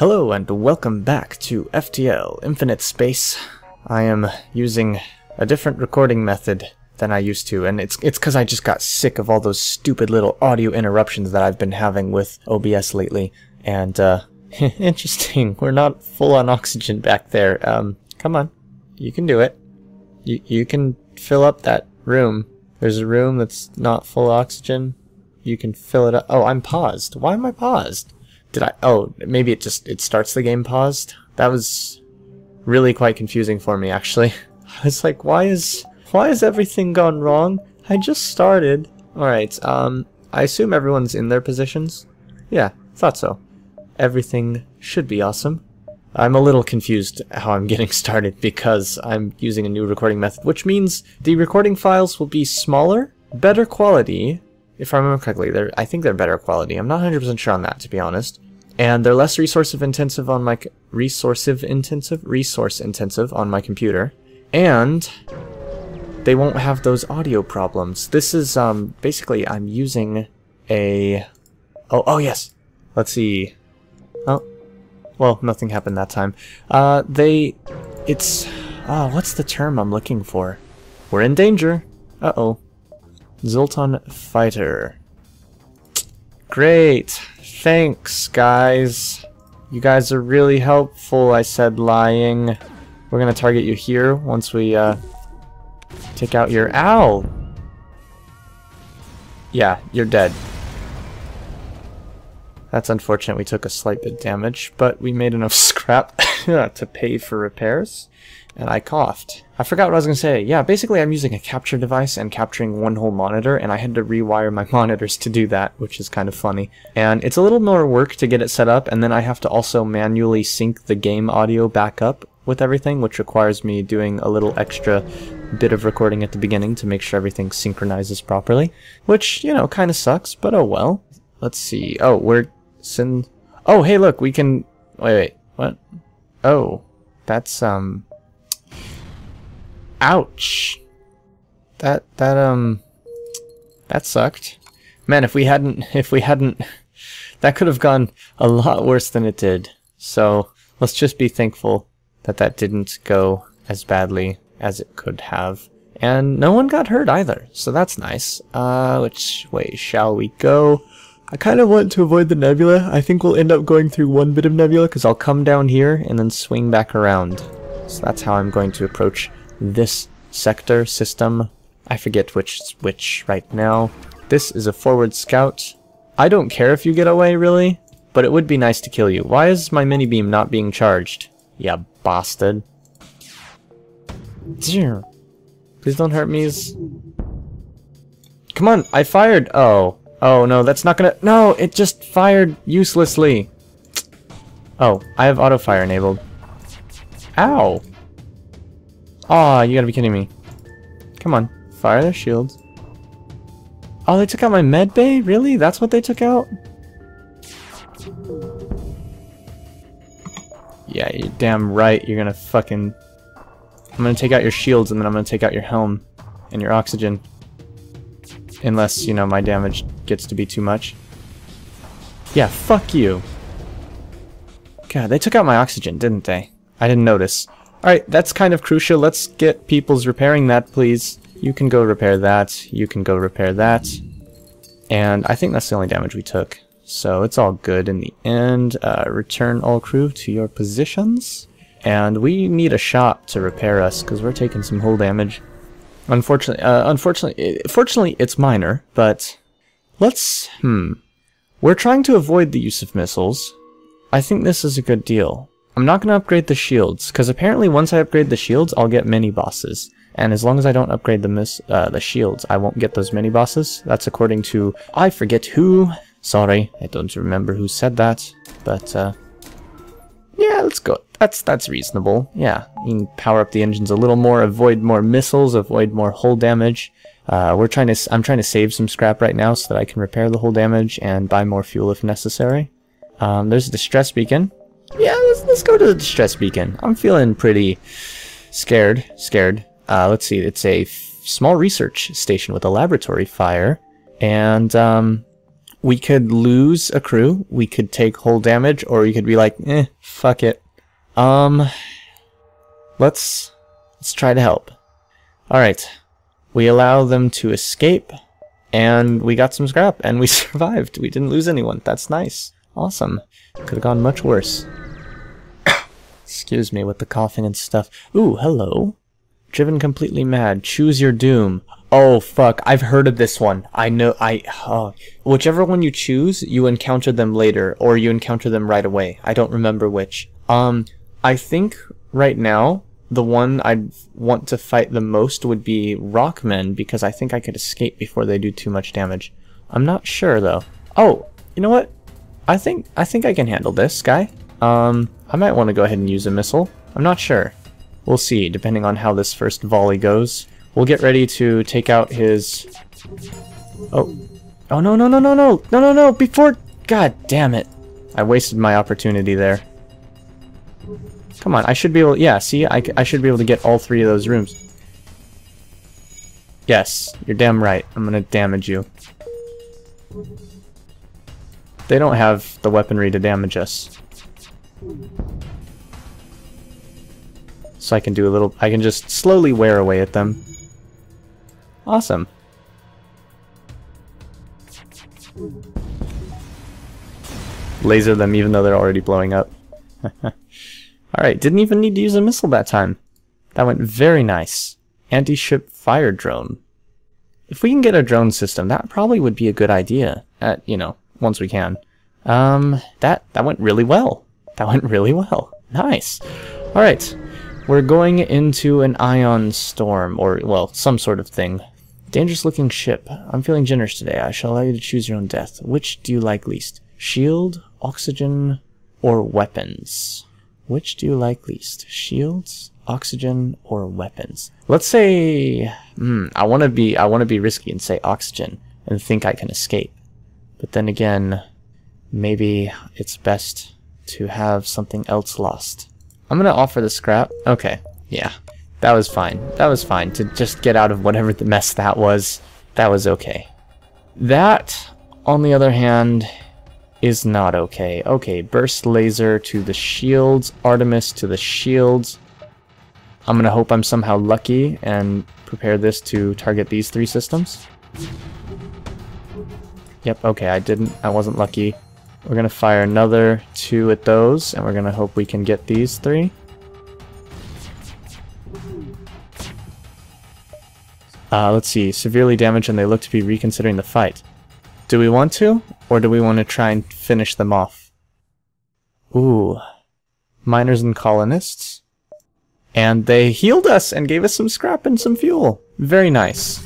Hello and welcome back to FTL Infinite Space. I am using a different recording method than I used to, and it's because I just got sick of all those stupid little audio interruptions that I've been having with OBS lately. And interesting, we're not full on oxygen back there. Come on, you can do it. You can fill up that room. There's a room that's not full oxygen. You can fill it up. Oh, I'm paused. Why am I paused? Did I? Oh, maybe it starts the game paused. That was really quite confusing for me, actually. I was like, why is everything gone wrong? I just started. All right. I assume everyone's in their positions. Yeah, thought so. Everything should be awesome. I'm a little confused how I'm getting started because I'm using a new recording method, which means the recording files will be smaller, better quality. If I remember correctly, I think they're better quality. I'm not 100% sure on that, to be honest. And they're less resource intensive on my computer. And they won't have those audio problems. This is basically I'm using a oh yes. Let's see. Oh. Well, nothing happened that time. What's the term I'm looking for? We're in danger. Uh-oh. Zoltan fighter. Great. Thanks, guys. You guys are really helpful, I said, lying. We're gonna target you here once we take out your owl. Yeah, you're dead. That's unfortunate. We took a slight bit of damage, but we made enough scrap to pay for repairs. And I coughed. I forgot what I was going to say. Yeah, basically I'm using a capture device and capturing one whole monitor, and I had to rewire my monitors to do that, which is kind of funny. And it's a little more work to get it set up, and then I have to also manually sync the game audio back up with everything, which requires me doing a little extra bit of recording at the beginning to make sure everything synchronizes properly, which, you know, kind of sucks, but oh well. Let's see. Oh, oh, hey, look, we can... Wait, what? Oh, that's, ouch! That sucked. Man, if we hadn't, that could have gone a lot worse than it did. So, let's just be thankful that that didn't go as badly as it could have. And no one got hurt either, so that's nice. Which way shall we go? I kind of want to avoid the nebula. I think we'll end up going through one bit of nebula, because I'll come down here and then swing back around. So that's how I'm going to approach this sector system. I forget which is which right now. This is a forward scout. I don't care if you get away, really, but it would be nice to kill you. Why is my mini beam not being charged? Yeah, bastard. Please don't hurt me. Come on, I fired. Oh, oh no, that's not gonna. No, it just fired uselessly. Oh, I have auto fire enabled. Ow. Aw, you gotta be kidding me. Come on, fire their shields. Oh, they took out my med bay? Really? That's what they took out? Yeah, you're damn right. You're gonna fucking... I'm gonna take out your shields, and then I'm gonna take out your helm and your oxygen. Unless, you know, my damage gets to be too much. Yeah, fuck you. God, they took out my oxygen, didn't they? I didn't notice. Alright, that's kind of crucial. Let's get people's repairing that, please. You can go repair that. You can go repair that. And I think that's the only damage we took. So it's all good in the end. Return all crew to your positions. And we need a shop to repair us, because we're taking some whole damage. Fortunately, it's minor, but... We're trying to avoid the use of missiles. I think this is a good deal. I'm not going to upgrade the shields, because apparently once I upgrade the shields, I'll get mini-bosses. And as long as I don't upgrade the shields, I won't get those mini-bosses. That's according to... I forget who. Sorry, I don't remember who said that. But, yeah, let's go. That's reasonable. Yeah, you can power up the engines a little more, avoid more missiles, avoid more hull damage. I'm trying to save some scrap right now so that I can repair the hull damage and buy more fuel if necessary. There's a distress beacon. Yeah, let's go to the distress beacon. I'm feeling pretty scared. Let's see, it's a small research station with a laboratory fire, and we could lose a crew, we could take whole damage, or we could be like, eh, fuck it. Let's try to help. Alright, we allow them to escape, and we got some scrap, and we survived. We didn't lose anyone. That's nice. Awesome. Could have gone much worse. Excuse me with the coughing and stuff. Ooh, hello. Driven completely mad. Choose your doom. Oh, fuck. I've heard of this one. I know. Whichever one you choose, you encounter them later, or you encounter them right away. I don't remember which. I think right now, the one I'd want to fight the most would be Rockmen, because I think I could escape before they do too much damage. I'm not sure, though. Oh, you know what? I think I can handle this guy. I might want to go ahead and use a missile. I'm not sure. We'll see, depending on how this first volley goes. We'll get ready to take out his... Oh. Oh, no, no, no, no, no! No, no, no! Before... God damn it! I wasted my opportunity there. Come on, I should be able... Yeah, see? I should be able to get all three of those rooms. Yes, you're damn right. I'm gonna damage you. They don't have the weaponry to damage us. So I can do a little... I can just slowly wear away at them. Awesome. Laser them even though they're already blowing up. Alright, didn't even need to use a missile that time. That went very nice. Anti-ship fire drone. If we can get a drone system, that probably would be a good idea. At, you know, once we can. That went really well. That went really well. Nice. Alright. We're going into an ion storm, or, well, some sort of thing. Dangerous-looking ship. I'm feeling generous today. I shall allow you to choose your own death. Which do you like least? Shield, oxygen, or weapons? Which do you like least? Shields, oxygen, or weapons? Let's say... I want to be risky and say oxygen, and think I can escape. But then again, maybe it's best to have something else lost. I'm gonna offer the scrap. Okay, yeah, that was fine. That was fine to just get out of whatever the mess that was. That was okay. That, on the other hand, is not okay. Okay, burst laser to the shields, Artemis to the shields. I'm gonna hope I'm somehow lucky and prepare this to target these three systems. Yep, okay, I wasn't lucky. We're gonna fire another two at those, and we're gonna hope we can get these three. Let's see, severely damaged, and they look to be reconsidering the fight. Do we want to, or do we want to try and finish them off? Ooh, miners and colonists. And they healed us and gave us some scrap and some fuel. Very nice.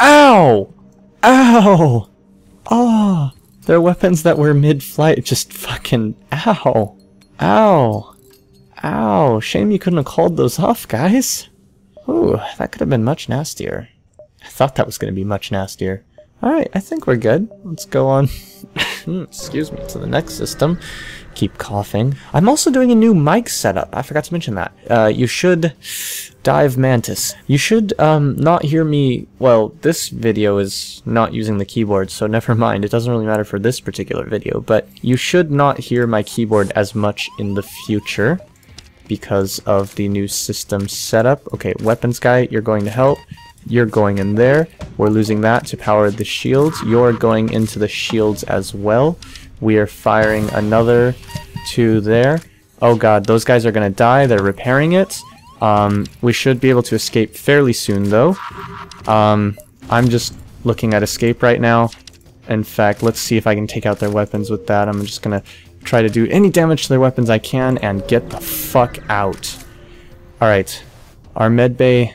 Ow! Ow! Ah! They're weapons that were mid-flight, just fucking... Ow! Ow! Ow! Shame you couldn't have called those off, guys! Ooh, that could have been much nastier. I thought that was going to be much nastier. Alright, I think we're good. Let's go on... Excuse me, to the next system. Keep coughing. I'm also doing a new mic setup. I forgot to mention that. You should... Dive Mantis. You should not hear me... Well, this video is not using the keyboard, so never mind. It doesn't really matter for this particular video, but you should not hear my keyboard as much in the future because of the new system setup. Okay, weapons guy, you're going to help. You're going in there. We're losing that to power the shields. You're going into the shields as well. We are firing another two there. Oh god, those guys are gonna die. They're repairing it. We should be able to escape fairly soon, though. I'm just looking at escape right now. In fact, let's see if I can take out their weapons with that. I'm just gonna try to do any damage to their weapons I can and get the fuck out. Alright. Our medbay...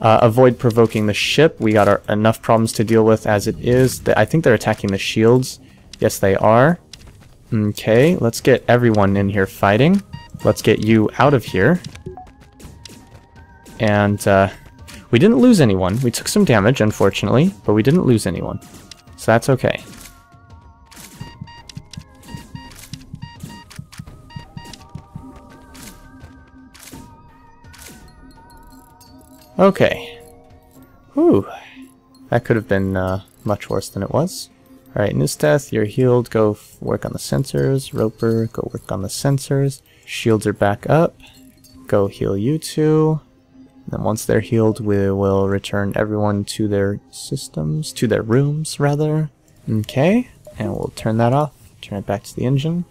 avoid provoking the ship. We got enough problems to deal with as it is. I think they're attacking the shields. Yes, they are. Okay, let's get everyone in here fighting. Let's get you out of here. And we didn't lose anyone. We took some damage, unfortunately, but we didn't lose anyone. So that's okay. Okay. Whew. That could have been much worse than it was. Alright, Nusteth, you're healed, go work on the sensors. Roper, go work on the sensors. Shields are back up. Go heal you two. Then once they're healed, we will return everyone to their systems, to their rooms, rather. Okay, and we'll turn that off, turn it back to the engine.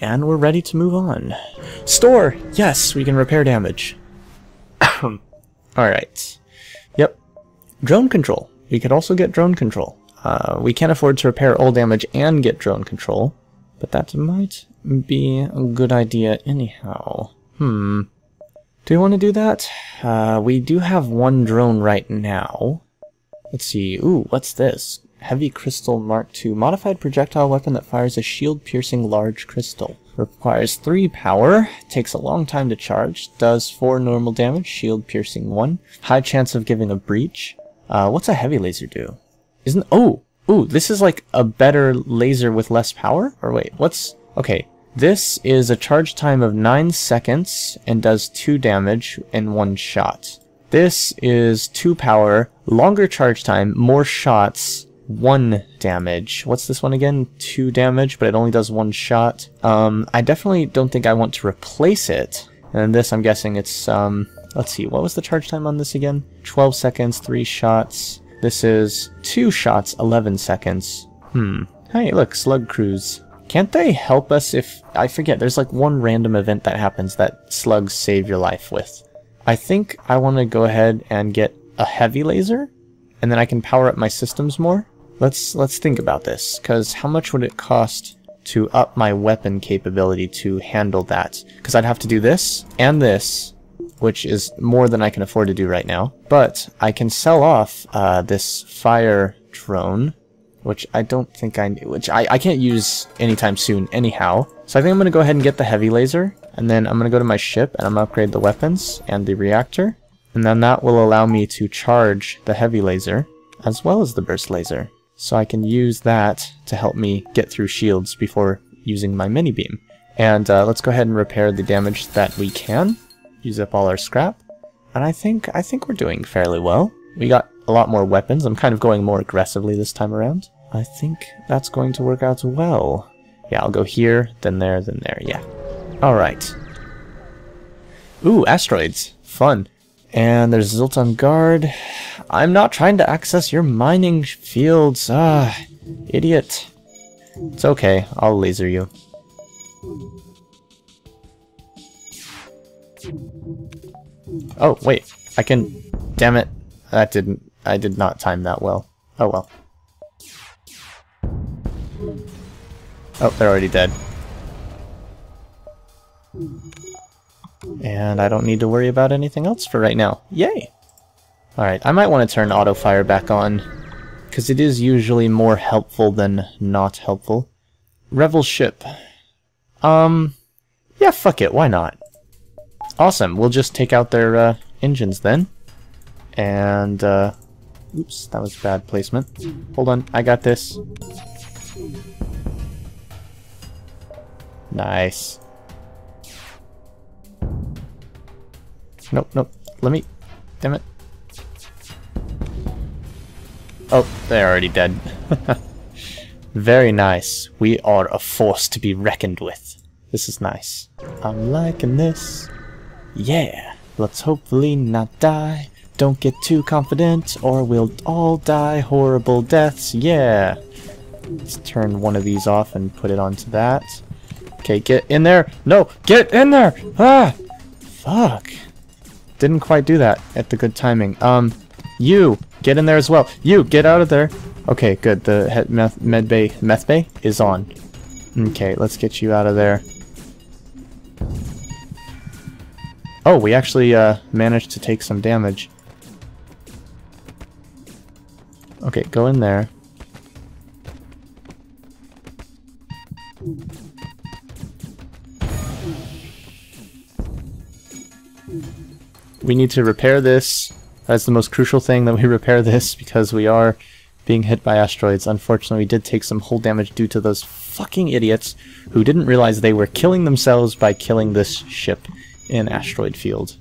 And we're ready to move on. Store! Yes, we can repair damage. Alright. Yep. Drone control. We could also get drone control. We can't afford to repair all damage and get drone control, but that might be a good idea anyhow. Do we want to do that? We do have one drone right now. Let's see. Ooh, what's this? Heavy Crystal Mark II. Modified projectile weapon that fires a shield-piercing large crystal. Requires 3 power. Takes a long time to charge. Does 4 normal damage. Shield-piercing 1. High chance of giving a breach. What's a heavy laser do? Isn't... Oh! Ooh, this is like a better laser with less power? Or wait, what's... Okay. This is a charge time of 9 seconds and does 2 damage in 1 shot. This is 2 power, longer charge time, more shots, 1 damage. What's this one again? 2 damage, but it only does 1 shot. I definitely don't think I want to replace it. And this, I'm guessing it's, let's see, what was the charge time on this again? 12 seconds, 3 shots... This is 2 shots, 11 seconds. Hey, look, Slug Crews. Can't they help us if... I forget, there's like one random event that happens that slugs save your life with. I think I want to go ahead and get a heavy laser, and then I can power up my systems more. Let's think about this, because how much would it cost to up my weapon capability to handle that? Because I'd have to do this and this, which is more than I can afford to do right now. But I can sell off this fire drone, which I don't think I... Which I can't use anytime soon anyhow. So I think I'm going to go ahead and get the heavy laser, and then I'm going to go to my ship, and I'm going to upgrade the weapons and the reactor. And then that will allow me to charge the heavy laser, as well as the burst laser. So I can use that to help me get through shields before using my mini beam. And let's go ahead and repair the damage that we can. Use up all our scrap, and I think we're doing fairly well. We got a lot more weapons. I'm kind of going more aggressively this time around. I think that's going to work out well. Yeah, I'll go here, then there, then there. Yeah. All right. Ooh, asteroids. Fun. And there's Zoltan guard. I'm not trying to access your mining fields. Ah, idiot. It's okay. I'll laser you. Oh, wait, I can... Damn it, that didn't... I did not time that well. Oh well. Oh, they're already dead. And I don't need to worry about anything else for right now. Yay! Alright, I might want to turn auto-fire back on, because it is usually more helpful than not helpful. Revel ship. Yeah, fuck it, why not? Awesome, we'll just take out their engines then. And, oops, that was bad placement. Hold on, I got this. Nice. Nope, nope, let me, damn it. Oh, they're already dead. Very nice, we are a force to be reckoned with. This is nice. I'm liking this. Yeah, let's hopefully not die. Don't get too confident or we'll all die horrible deaths. Yeah. Let's turn one of these off and put it onto that. Okay, get in there. No, get in there. Ah, fuck. Didn't quite do that at the good timing. You get in there as well. You get out of there. Okay, good. The head meth bay is on. Okay, let's get you out of there. Oh, we actually managed to take some damage. Okay, go in there. We need to repair this. That's the most crucial thing, that we repair this, because we are being hit by asteroids. Unfortunately, we did take some hull damage due to those fucking idiots who didn't realize they were killing themselves by killing this ship in asteroid field.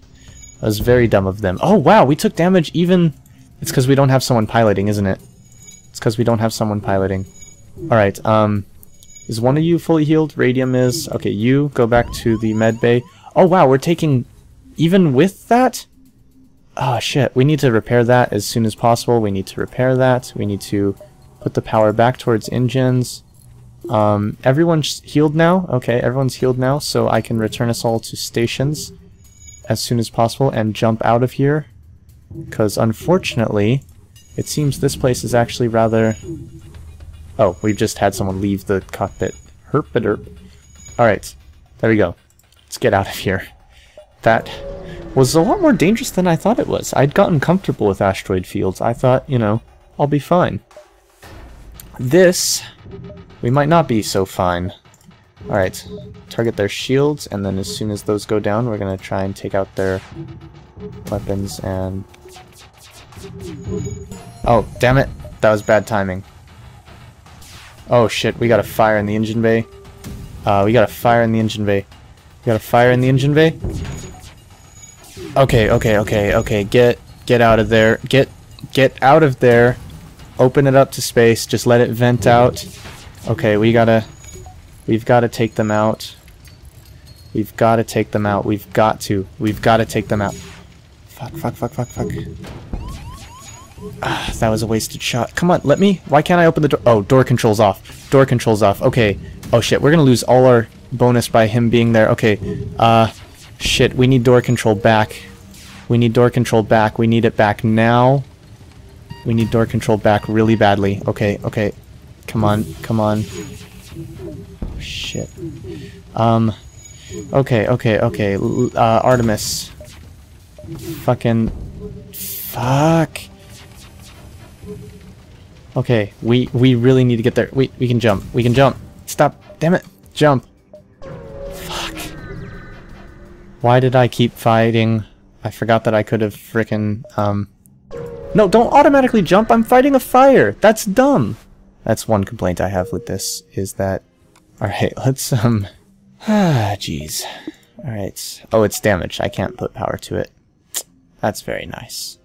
That was very dumb of them. Oh wow, we took damage even... It's because we don't have someone piloting, isn't it? It's because we don't have someone piloting. Alright, is one of you fully healed? Radium is. Okay, you go back to the med bay. Oh wow, we're taking... even with that? Oh shit, we need to repair that as soon as possible. We need to repair that. We need to put the power back towards engines. Everyone's healed now? Okay, everyone's healed now, so I can return us all to stations as soon as possible and jump out of here. Because unfortunately, it seems this place is actually rather... Oh, we've just had someone leave the cockpit. Herp-a-derp. Alright, there we go. Let's get out of here. That was a lot more dangerous than I thought it was. I'd gotten comfortable with asteroid fields. I thought, you know, I'll be fine. This, we might not be so fine. Alright, target their shields, and then as soon as those go down, we're gonna try and take out their weapons and... Oh, damn it! That was bad timing. Oh shit, we got a fire in the engine bay. We got a fire in the engine bay. We got a fire in the engine bay. Okay, okay, okay, okay, get out of there. Get out of there. Open it up to space, just let it vent out. Okay, we've gotta take them out. We've gotta take them out. We've gotta take them out. Fuck, fuck, fuck, fuck, fuck. Ah, that was a wasted shot. Come on, let me. Why can't I open the door? Oh, door controls off. Door controls off. Okay. Oh shit, we're gonna lose all our bonus by him being there. Okay. Shit, we need door control back. We need door control back. We need it back now. We need door control back really badly. Okay, okay. Come on, come on. Shit. Okay, okay, okay. Artemis. Fucking. Fuck. Okay, we really need to get there. We can jump. We can jump. Stop. Damn it. Jump. Fuck. Why did I keep fighting? I forgot that I could have frickin', No, don't automatically jump. I'm fighting a fire. That's dumb. That's one complaint I have with this, is that... Alright, let's, Ah, jeez. Alright. Oh, it's damaged. I can't put power to it. That's very nice.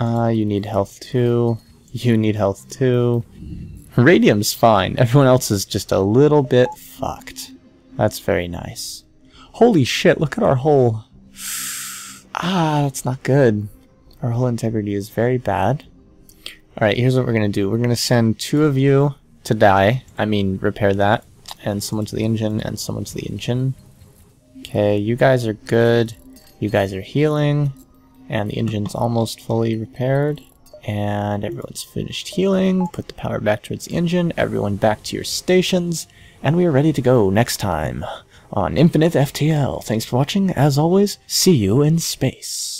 You need health too. You need health too. Radium's fine. Everyone else is just a little bit fucked. That's very nice. Holy shit, look at our whole... Ah, that's not good. Our whole integrity is very bad. Alright, here's what we're gonna do. We're gonna send two of you to die. I mean, repair that. And someone to the engine, and someone to the engine. Okay, you guys are good. You guys are healing. And the engine's almost fully repaired. And everyone's finished healing. Put the power back towards the engine. Everyone back to your stations. And we are ready to go next time on Infinite FTL. Thanks for watching. As always, see you in space.